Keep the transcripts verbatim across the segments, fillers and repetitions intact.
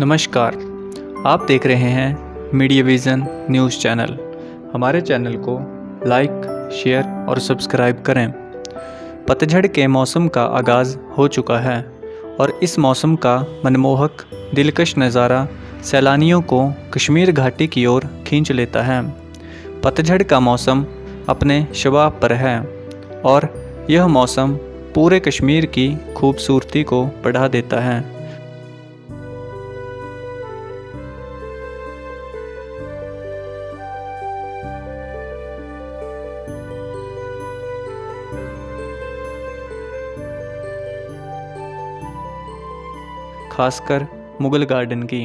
नमस्कार, आप देख रहे हैं मीडिया विज़न न्यूज़ चैनल। हमारे चैनल को लाइक, शेयर और सब्सक्राइब करें। पतझड़ के मौसम का आगाज़ हो चुका है और इस मौसम का मनमोहक दिलकश नज़ारा सैलानियों को कश्मीर घाटी की ओर खींच लेता है। पतझड़ का मौसम अपने शबाब पर है और यह मौसम पूरे कश्मीर की खूबसूरती को बढ़ा देता है। खासकर मुग़ल गार्डन की।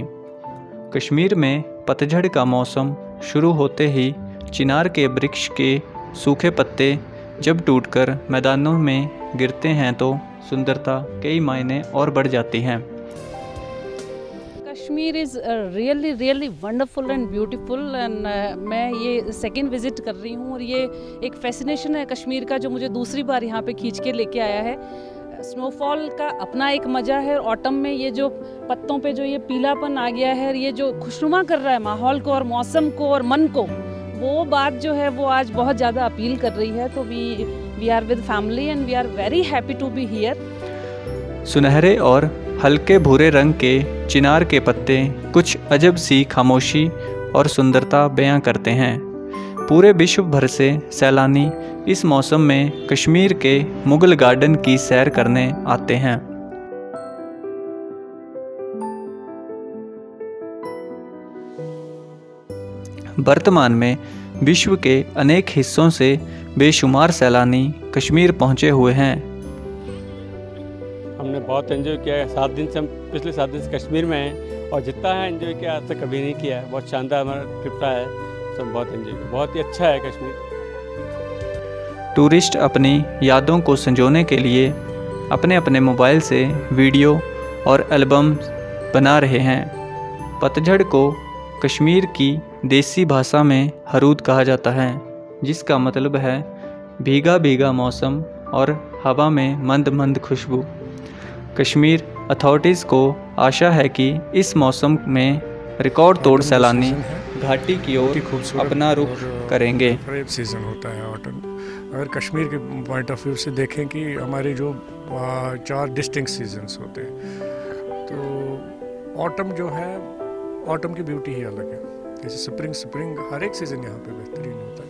कश्मीर में पतझड़ का मौसम शुरू होते ही चिनार के वृक्ष के सूखे पत्ते जब टूटकर मैदानों में गिरते हैं तो सुंदरता कई मायने और बढ़ जाती हैं। Kashmir is really really wonderful and beautiful and मैं ये सेकंड विज़िट कर रही हूँ और ये एक फैसिनेशन है कश्मीर का जो मुझे दूसरी बार यहाँ पे खींच के लेके आया है। स्नोफॉल का अपना एक मज़ा है। ऑटम में ये जो पत्तों पे जो ये पीलापन आ गया है, ये जो खुशनुमा कर रहा है माहौल को और मौसम को और मन को, वो बात जो है वो आज बहुत ज़्यादा अपील कर रही है। तो we we are with family and we are very happy to be here. सुनहरे और हल्के भूरे रंग के चिनार के पत्ते कुछ अजब सी खामोशी और सुंदरता बयां करते हैं। पूरे विश्व भर से सैलानी इस मौसम में कश्मीर के मुग़ल गार्डन की सैर करने आते हैं। वर्तमान में विश्व के अनेक हिस्सों से बेशुमार सैलानी कश्मीर पहुंचे हुए हैं। हमने बहुत एंजॉय किया है। सात दिन से हम पिछले सात दिन से कश्मीर में हैं और जितना है एंजॉय किया आज तक कभी नहीं किया है। बहुत शानदार हमारा ट्रिप रहा है, बहुत एंजॉय किया, बहुत ही अच्छा है कश्मीर। टूरिस्ट अपनी यादों को संजोने के लिए अपने अपने मोबाइल से वीडियो और एल्बम बना रहे हैं। पतझड़ को कश्मीर की देसी भाषा में हरूद कहा जाता है, जिसका मतलब है भीगा भीगा मौसम और हवा में मंद मंद खुशबू। कश्मीर अथॉरिटीज़ को आशा है कि इस मौसम में रिकॉर्ड तोड़ सैलानी घाटी की ओर अपना रुख करेंगे। खरीफ सीज़न होता है ऑटम। अगर कश्मीर के पॉइंट ऑफ व्यू से देखें कि हमारे जो चार डिस्टिंक्ट सीजन्स होते हैं तो ऑटम जो है, ऑटम की ब्यूटी ही अलग है। जैसे स्प्रिंग स्प्रिंग हर एक सीज़न यहाँ पे बेहतरीन होता है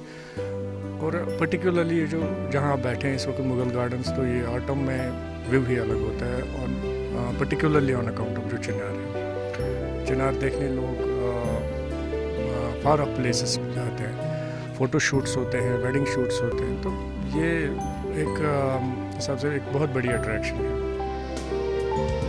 और पर्टिकुलरली जो जहाँ बैठे हैं इस वक्त मुग़ल गार्डन्स, तो ये ऑटम में व्यू ही अलग होता है और पर्टिकुलरली ऑन अकाउंट ऑफ जो चिनार है। चिनार देखने लोग फार ऑफ प्लेसेस जाते हैं, फ़ोटो शूट्स होते हैं, वेडिंग शूट्स होते हैं, तो ये एक हिसाब से एक बहुत बड़ी अट्रैक्शन है।